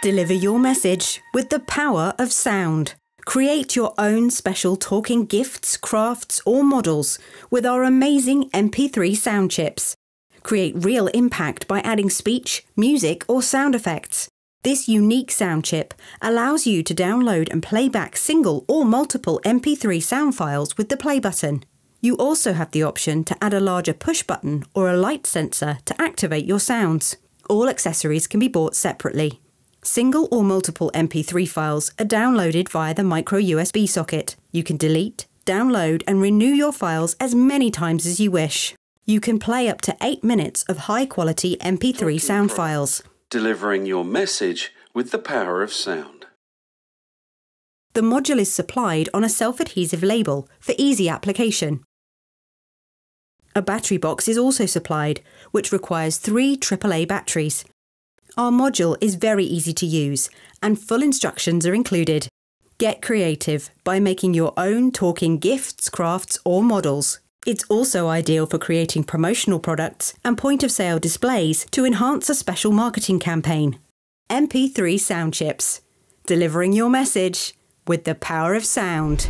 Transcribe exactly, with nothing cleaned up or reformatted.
Deliver your message with the power of sound. Create your own special talking gifts, crafts or models with our amazing M P three sound chips. Create real impact by adding speech, music or sound effects. This unique sound chip allows you to download and play back single or multiple M P three sound files with the play button. You also have the option to add a larger push button or a light sensor to activate your sounds. All accessories can be bought separately. Single or multiple M P three files are downloaded via the micro U S B socket. You can delete, download and renew your files as many times as you wish. You can play up to eight minutes of high-quality M P three sound files. Delivering your message with the power of sound. The module is supplied on a self-adhesive label for easy application. A battery box is also supplied, which requires three triple A batteries. Our module is very easy to use and full instructions are included. Get creative by making your own talking gifts, crafts or models. It's also ideal for creating promotional products and point-of-sale displays to enhance a special marketing campaign. M P three sound chips. Delivering your message with the power of sound.